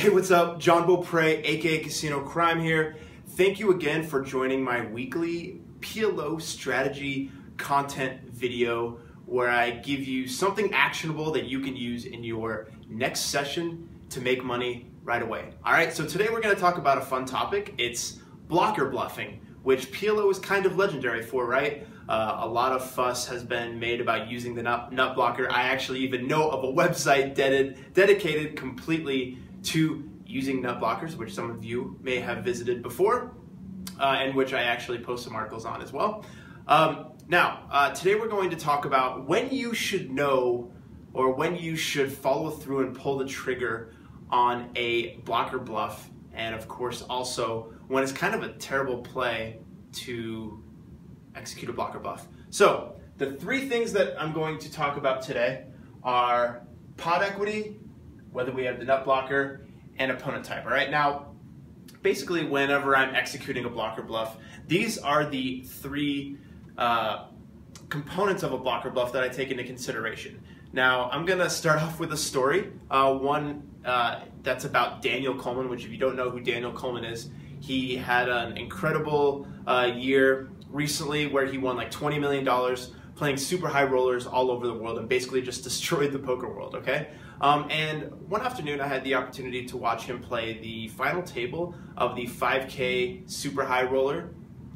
Hey, what's up? John Beauprez, aka Casino Crime here. Thank you again for joining my weekly PLO strategy content video where I give you something actionable that you can use in your next session to make money right away. All right, so today we're going to talk about a fun topic. It's blocker bluffing, which PLO is kind of legendary for, right? A lot of fuss has been made about using the nut blocker. I actually even know of a website dedicated completely to using nut blockers, which some of you may have visited before, and which I actually post some articles on as well. Today we're going to talk about when you should know or when you should follow through and pull the trigger on a blocker bluff, and of course also when it's kind of a terrible play to execute a blocker bluff. So the three things that I'm going to talk about today are pot equity, whether we have the nut blocker, and opponent type. All right, now basically whenever I'm executing a blocker bluff, these are the three components of a blocker bluff that I take into consideration. Now I'm gonna start off with a story, one that's about Daniel Colman, which if you don't know who Daniel Colman is, he had an incredible year recently where he won like $20 million playing super high rollers all over the world and basically just destroyed the poker world, okay? And one afternoon I had the opportunity to watch him play the final table of the 5K super high roller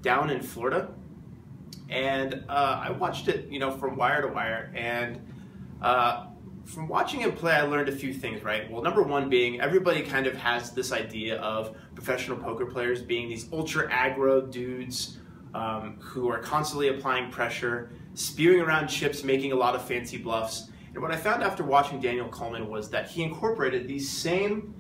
down in Florida. And I watched it, you know, from wire to wire, and from watching him play, I learned a few things, right? Well, number one being everybody kind of has this idea of professional poker players being these ultra aggro dudes who are constantly applying pressure, spewing around chips, making a lot of fancy bluffs. And what I found after watching Daniel Colman was that he incorporated these same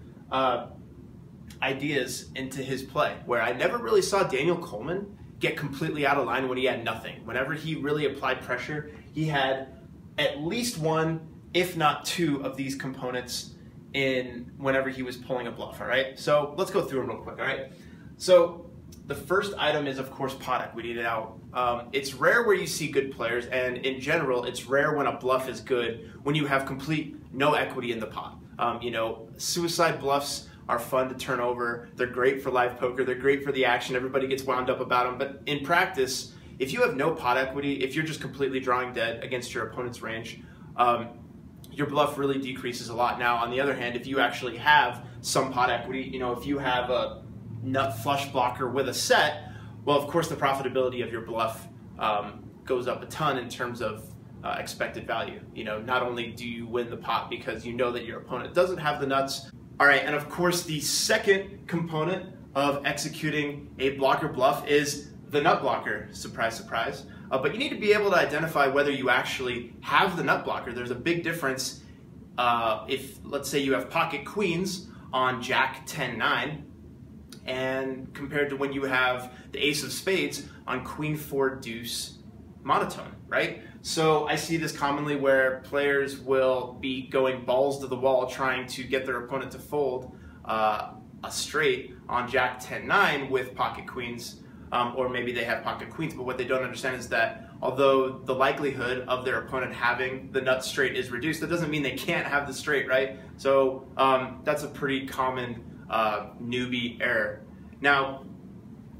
ideas into his play, where I never really saw Daniel Colman get completely out of line when he had nothing. Whenever he really applied pressure, he had at least one, if not two, of these components in whenever he was pulling a bluff, all right? So let's go through them real quick, all right? So the first item is, of course, pot equity. Now, it's rare where you see good players, and in general, it's rare when a bluff is good when you have complete no equity in the pot. You know, suicide bluffs are fun to turn over. They're great for live poker. They're great for the action. Everybody gets wound up about them, but in practice, if you have no pot equity, if you're just completely drawing dead against your opponent's range, your bluff really decreases a lot. Now, on the other hand, if you actually have some pot equity, you know, if you have a nut flush blocker with a set, well, of course, the profitability of your bluff goes up a ton in terms of expected value. You know, not only do you win the pot because you know that your opponent doesn't have the nuts. All right, and of course, the second component of executing a blocker bluff is the nut blocker. Surprise, surprise. But you need to be able to identify whether you actually have the nut blocker. There's a big difference if, let's say, you have pocket queens on Jack 10-9, and compared to when you have the ace of spades on Queen 4 deuce monotone, right? So I see this commonly where players will be going balls to the wall trying to get their opponent to fold a straight on Jack 10-9 with pocket queens, or maybe they have pocket queens, but what they don't understand is that although the likelihood of their opponent having the nut straight is reduced, that doesn't mean they can't have the straight, right? So that's a pretty common newbie error. Now,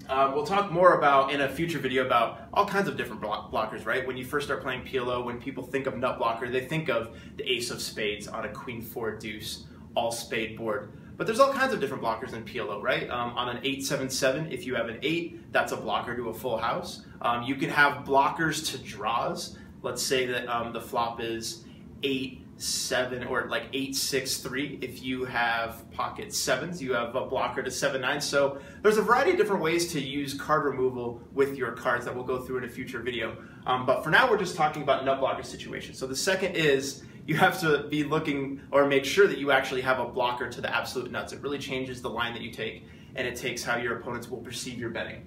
we'll talk more about in a future video about all kinds of different blockers, right? When you first start playing PLO, when people think of nut blocker, they think of the ace of spades on a Queen 4 deuce all spade board. But there's all kinds of different blockers in PLO, right? On an 8-7-7, if you have an 8, that's a blocker to a full house. You can have blockers to draws. Let's say that the flop is 8-7 or like 8-6-3. If you have pocket 7s, you have a blocker to 7-9. So there's a variety of different ways to use card removal with your cards that we'll go through in a future video. But for now, we're just talking about nut blocker situations. So the second is, you have to be looking or make sure that you actually have a blocker to the absolute nuts. It really changes the line that you take, and it takes how your opponents will perceive your betting.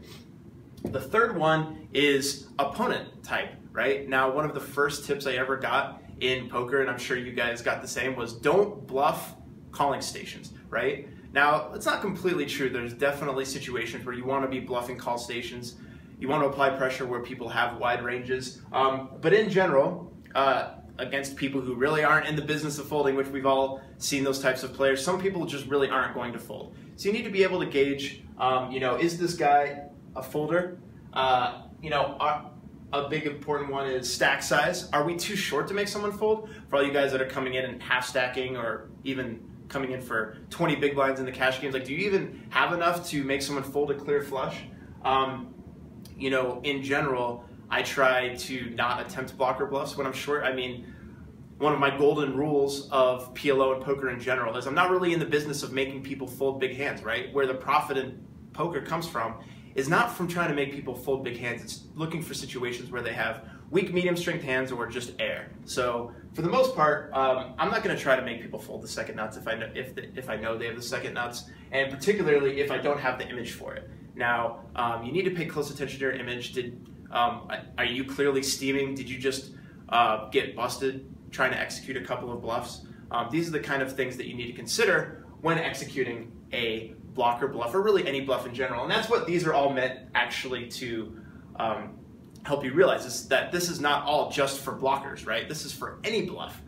The third one is opponent type, right? Now, one of the first tips I ever got in poker, and I'm sure you guys got the same, was don't bluff calling stations, right? Now, it's not completely true. There's definitely situations where you want to be bluffing call stations. You want to apply pressure where people have wide ranges. But in general, against people who really aren't in the business of folding, which we've all seen those types of players. Some people just really aren't going to fold. So you need to be able to gauge, you know, is this guy a folder? You know, a big important one is stack size. Are we too short to make someone fold? For all you guys that are coming in and half stacking, or even coming in for 20 big blinds in the cash games, like, do you even have enough to make someone fold a clear flush? You know, in general, I try to not attempt blocker bluffs when I'm short. I mean, one of my golden rules of PLO and poker in general is I'm not really in the business of making people fold big hands, right? Where the profit in poker comes from is not from trying to make people fold big hands. It's looking for situations where they have weak, medium strength hands or just air. So for the most part, I'm not gonna try to make people fold the second nuts if I know they have the second nuts, and particularly if I don't have the image for it. Now, you need to pay close attention to your image. Are you clearly steaming? Did you just get busted trying to execute a couple of bluffs? These are the kind of things that you need to consider when executing a blocker bluff, or really any bluff in general. And that's what these are all meant actually to help you realize, is that this is not all just for blockers, right? This is for any bluff.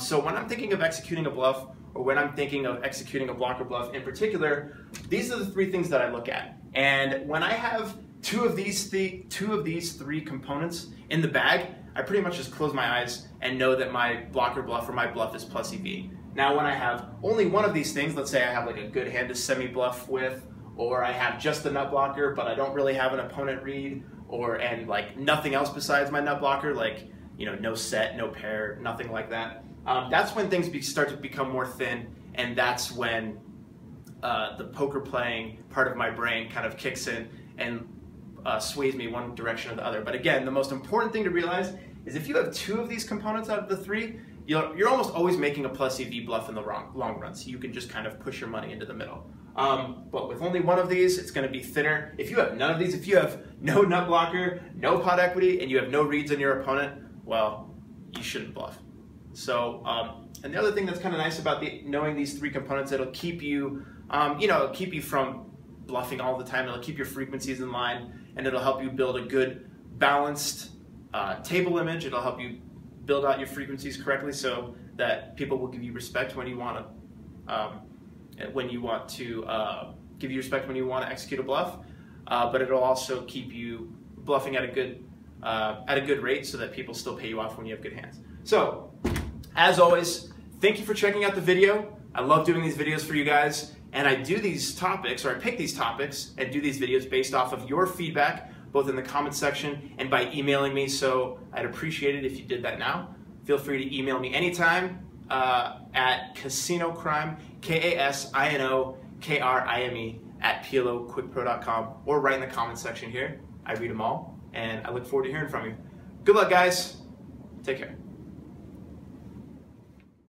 So when I'm thinking of executing a bluff, or when I'm thinking of executing a blocker bluff in particular, these are the three things that I look at. And when I have two of these three components in the bag, I pretty much just close my eyes and know that my blocker bluff or my bluff is plus EV. Now when I have only one of these things, let's say I have like a good hand to semi-bluff with, or I have just the nut blocker but I don't really have an opponent read, and like nothing else besides my nut blocker, like, you know, no set, no pair, nothing like that, that's when things start to become more thin, and that's when the poker playing part of my brain kind of kicks in and sways me one direction or the other. But again, the most important thing to realize is if you have two of these components out of the three, you're almost always making a plus EV bluff in the long run, so you can just kind of push your money into the middle. But with only one of these, it's going to be thinner. If you have none of these, if you have no nut blocker, no pot equity, and you have no reads on your opponent, well, you shouldn't bluff. So, and the other thing that's kind of nice about knowing these three components, it'll keep you, you know, it'll keep you from bluffing all the time. It'll keep your frequencies in line, and it'll help you build a good balanced table image. It'll help you build out your frequencies correctly so that people will give you respect when you want to execute a bluff. But it'll also keep you bluffing at a good rate so that people still pay you off when you have good hands. So, as always, thank you for checking out the video. I love doing these videos for you guys. And I do these topics, or I pick these topics and do these videos based off of your feedback, both in the comments section and by emailing me. So I'd appreciate it if you did that now. Feel free to email me anytime at CasinoCrime, KASINOKRIME @PLOQuickPro.com, or right in the comments section here. I read them all, and I look forward to hearing from you. Good luck, guys. Take care.